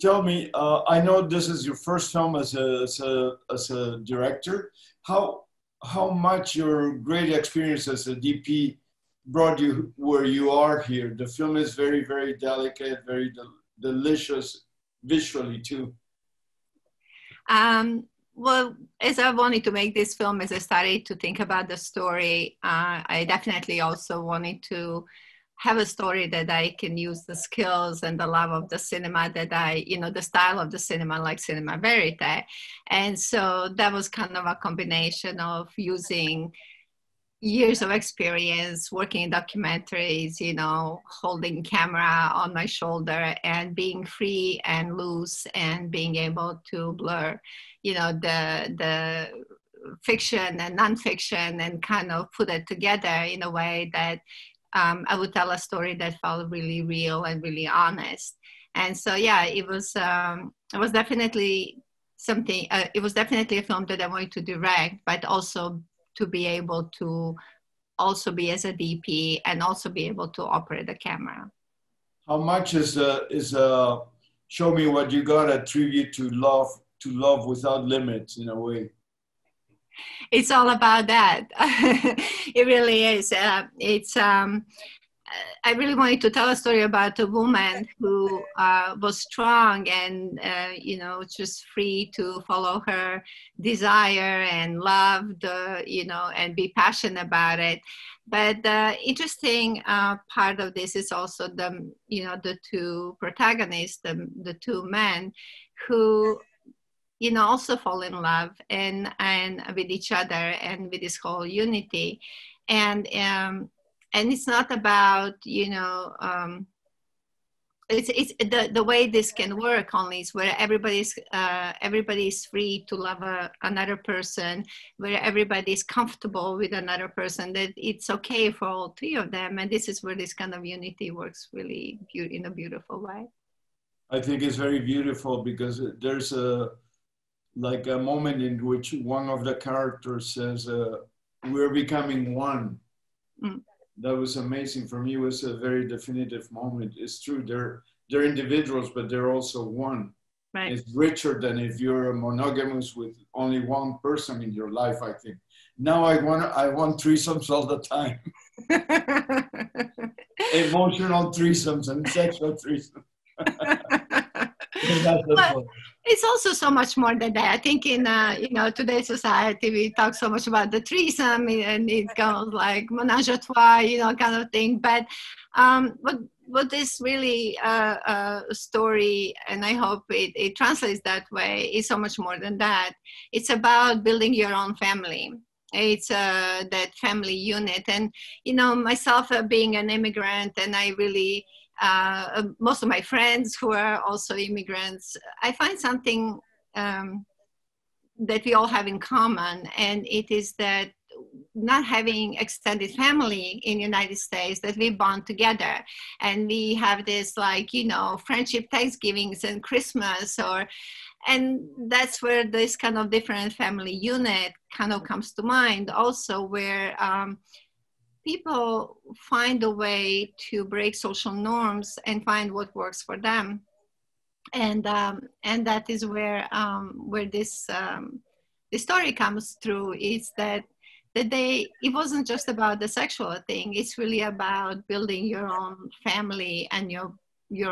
tell me, I know this is your first film as a director. How much your great experience as a DP brought you where you are here? The film is very, very delicate, very delicious visually too. Well, as I wanted to make this film, as I started to think about the story, I definitely also wanted to have a story that I can use the skills and the love of the cinema that I, you know, the style of the cinema, like Cinema Verite. And so that was kind of a combination of using years of experience working in documentaries, you know, holding camera on my shoulder and being free and loose and being able to blur, you know, the fiction and nonfiction and kind of put it together in a way that I would tell a story that felt really real and really honest. And so, yeah, it was definitely something, it was definitely a film that I wanted to direct, but also to be able to also be as a DP and also be able to operate the camera. How much is Show Me What You Got a tribute to love without limits in a way? It's all about that. It really is. I really wanted to tell a story about a woman who was strong and, you know, just free to follow her desire and love, you know, and be passionate about it. But the interesting part of this is also the, you know, the two protagonists, the two men who, you know, also fall in love and with each other and with this whole unity. And it's not about, you know, it's the way this can work only is where everybody's free to love another person, where everybody's comfortable with another person, that it's okay for all three of them. And this is where this kind of unity works really in a beautiful way. I think it's very beautiful because there's a moment in which one of the characters says, we're becoming one. Mm. That was amazing. For me, it was a very definitive moment. It's true, they're individuals, but they're also one. Right. It's richer than if you're monogamous with only one person in your life, I think. Now I want threesomes all the time. Emotional threesomes and sexual threesomes. But it's also so much more than that. I think in you know, today's society we talk so much about the threesome and it goes like menage a trois, you know, kind of thing. But what this really story, and I hope it translates that way, is so much more than that. It's about building your own family. It's that family unit, and you know, myself being an immigrant, and I really. Most of my friends who are also immigrants, I find something that we all have in common, and it is that not having extended family in the United States, that we bond together and we have this, like, you know, friendship Thanksgivings and Christmas, and that's where this kind of different family unit kind of comes to mind also, where people find a way to break social norms and find what works for them, and that is where this the story comes through. Is that it wasn't just about the sexual thing. It's really about building your own family and your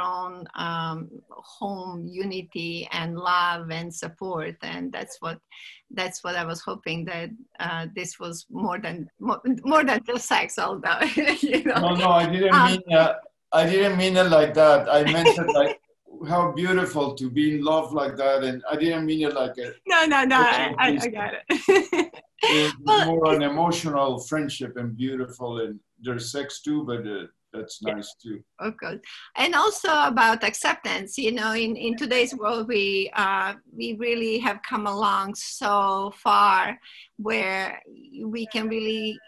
own home unity and love and support, and that's what I was hoping, that this was more than just sex, although you know. No, I didn't mean it like that. I meant it like how beautiful to be in love like that, and I didn't mean it like a no. I got it. Well, more an emotional friendship and beautiful, and there's sex too, but. That's nice too. Okay, and also about acceptance. You know, in today's world, we really have come along so far where we can really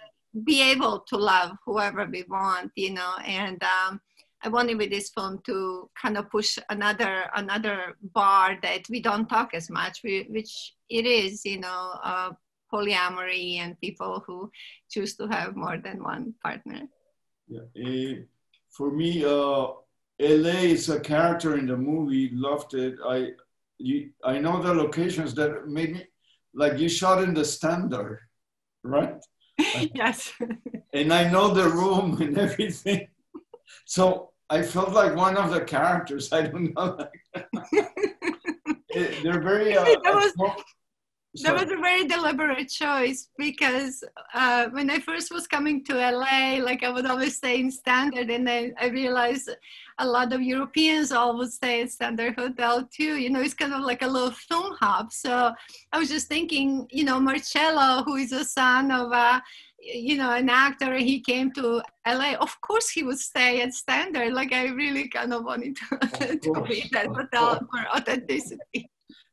be able to love whoever we want. You know, and I wanted with this film to kind of push another bar that we don't talk as much, which it is. You know, polyamory and people who choose to have more than one partner. Yeah. For me, LA is a character in the movie, loved it. I know the locations that made me, like you shot in the Standard, right? Yes. And I know the room and everything. So I felt like one of the characters. I don't know. They're very... That was a very deliberate choice because when I first was coming to LA, like I would always stay in Standard, and then I realized a lot of Europeans always stay at Standard Hotel too. You know, it's kind of like a little film hub. So I was just thinking, you know, Marcello, who is a son of a, you know, an actor, he came to LA. Of course he would stay at Standard. Like I really kind of wanted to be at that hotel for authenticity.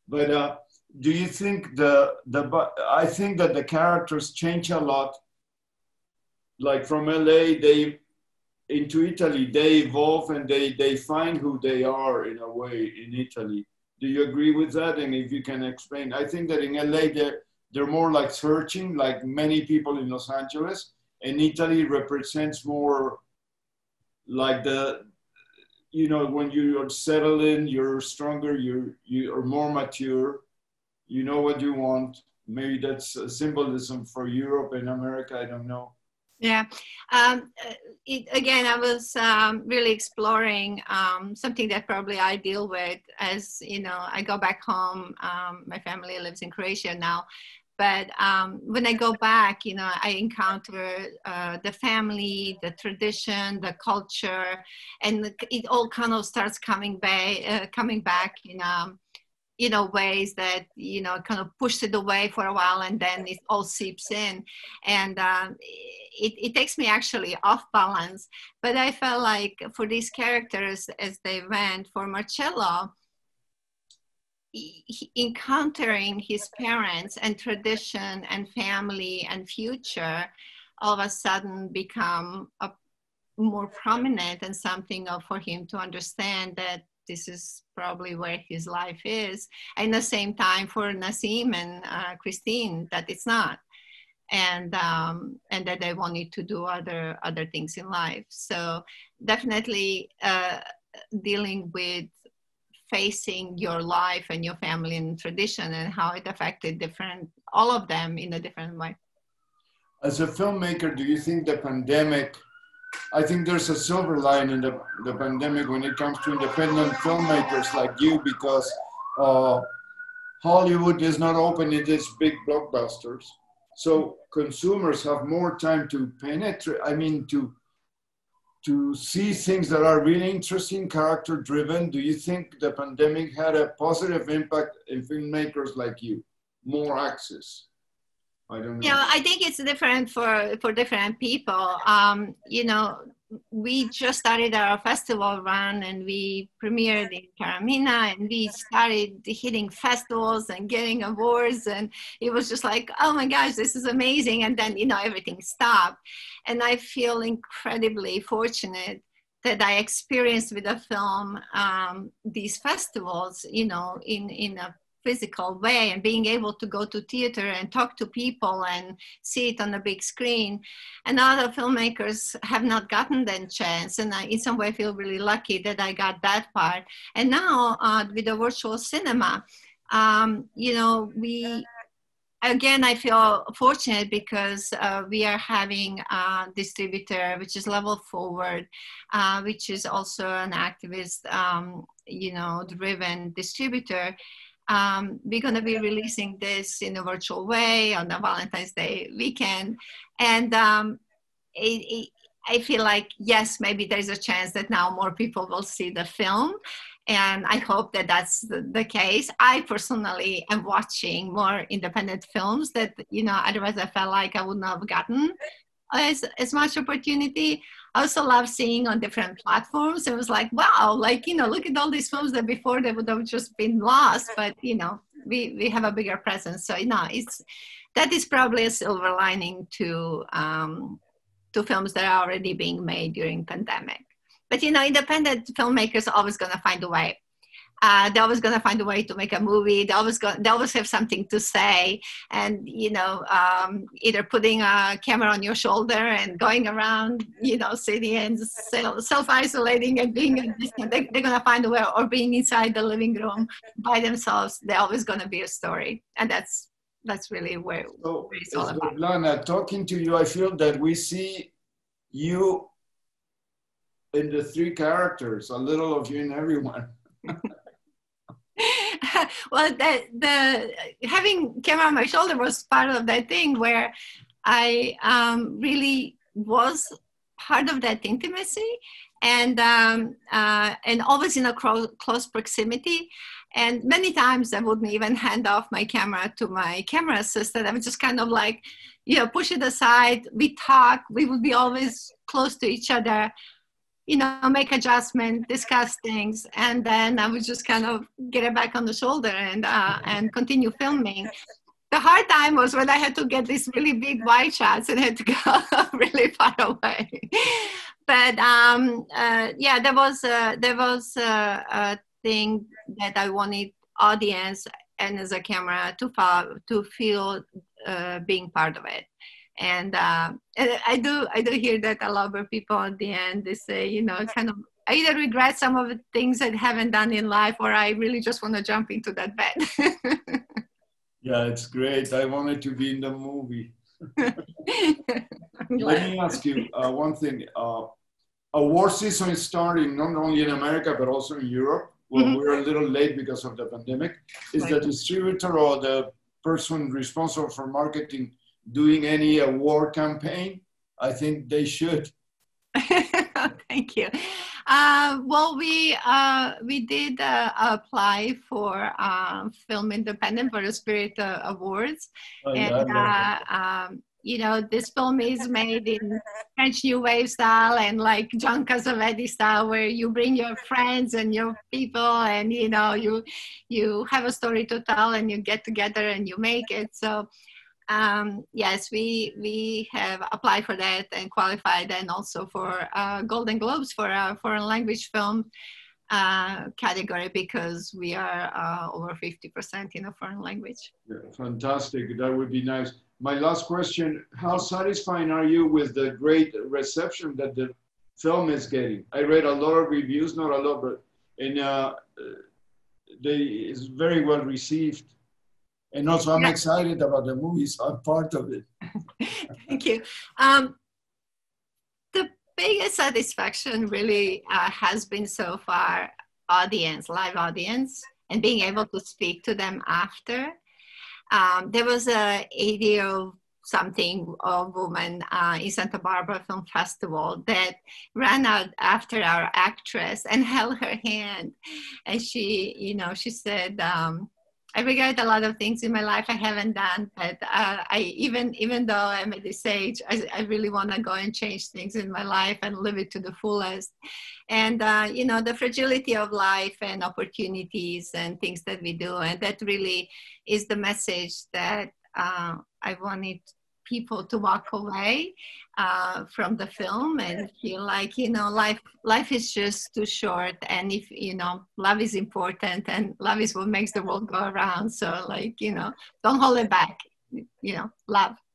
But do you think I think that the characters change a lot, like from LA, they, into Italy, they evolve and they find who they are in a way in Italy. Do you agree with that? And if you can explain, I think that in LA, they're more like searching, like many people in Los Angeles, and Italy represents more like the, you know, when you are settled in, you're stronger, you are more mature. You know what you want. Maybe that's a symbolism for Europe and America, I don't know. Yeah, again, I was really exploring something that probably I deal with as, you know, I go back home. My family lives in Croatia now. But when I go back, you know, I encounter the family, the tradition, the culture, and it all kind of starts coming back, you know, ways that, you know, kind of pushed it away for a while, and then it all seeps in. And it takes me actually off balance. But I felt like for these characters as they went, for Marcello, encountering his parents and tradition and family and future all of a sudden become more prominent and something for him to understand that this is probably where his life is. And the same time for Nassim and Christine, that it's not. And that they wanted to do other things in life. So definitely dealing with facing your life and your family and tradition and how it affected all of them in a different way. As a filmmaker, do you think the pandemic, I think there's a silver line in the pandemic when it comes to independent filmmakers like you, because Hollywood is not open in its big blockbusters. So consumers have more time to penetrate, I mean, to see things that are really interesting, character driven. Do you think the pandemic had a positive impact in filmmakers like you? More access? I don't know. Yeah, I think it's different for different people. You know, we just started our festival run and we premiered in Karamina, and we started hitting festivals and getting awards, and it was just like, oh my gosh, this is amazing. And then, you know, everything stopped. And I feel incredibly fortunate that I experienced with the film these festivals, you know, in a physical way, and being able to go to theater and talk to people and see it on the big screen. And other filmmakers have not gotten that chance, and I in some way feel really lucky that I got that part. And now with the virtual cinema, you know, we again, I feel fortunate because we are having a distributor, which is Level Forward, which is also an activist, you know, driven distributor. We're going to be releasing this in a virtual way on the Valentine's Day weekend. And I feel like, yes, maybe there's a chance that now more people will see the film. And I hope that that's the case. I personally am watching more independent films that, you know, otherwise I felt like I would not have gotten as much opportunity. I also love seeing on different platforms. It was like, wow, like, you know, look at all these films that before they would have just been lost, but, you know, we have a bigger presence. So, you know, that is probably a silver lining to films that are already being made during pandemic. But, you know, independent filmmakers are always going to find a way. They're always going to find a way to make a movie. They always have something to say. And, you know, either putting a camera on your shoulder and going around, you know, city and self-isolating and being a distance, they're going to find a way, or being inside the living room by themselves. They're always going to be a story. And that's really where it's all about. Svetlana, talking to you, I feel that we see you in the three characters, a little of you in everyone. Well, the having camera on my shoulder was part of that thing where I really was part of that intimacy, and always in a close proximity. And many times I wouldn't even hand off my camera to my camera assistant. I would just kind of like, you know, push it aside. We talk. We would be always close to each other. You know, make adjustments, discuss things, and then I would just kind of get it back on the shoulder and continue filming. The hard time was when I had to get these really big wide shots and had to go really far away. But yeah, there was a thing that I wanted audience and as a camera to feel being part of it. And I do hear that a lot of people at the end, they say, you know, kind of, I either regret some of the things I haven't done in life, or I really just want to jump into that bed. Yeah, it's great. I wanted to be in the movie. Let me ask you one thing. Award season is starting not only in America, but also in Europe. Well, we're a little late because of the pandemic. Is the distributor or the person responsible for marketing doing any award campaign? I think they should. Thank you. Well, we did apply for Film Independent Spirit Awards. Oh, and, yeah, you know, this film is made in French New Wave style and like John Cassavetes style, where you bring your friends and your people and, you know, you have a story to tell and you get together and you make it. So, yes, we have applied for that and qualified, and also for Golden Globes for our foreign language film category, because we are over 50% in a foreign language. Yeah, fantastic. That would be nice. My last question, how satisfied are you with the great reception that the film is getting? I read a lot of reviews, not a lot, but and, it's very well received. And also, I'm excited about the movies. I'm part of it. Thank you. The biggest satisfaction really has been so far audience, live audience, and being able to speak to them after. There was a 80-something-year-old woman in Santa Barbara Film Festival that ran out after our actress and held her hand. And she, you know, she said, I regret a lot of things in my life I haven't done, but even though I'm at this age, I really want to go and change things in my life and live it to the fullest. And, you know, the fragility of life and opportunities and things that we do. And that really is the message that I wanted people to walk away from the film and feel like, you know, life is just too short. And if, you know, love is important, and love is what makes the world go around. So, like, you know, don't hold it back, you know, love.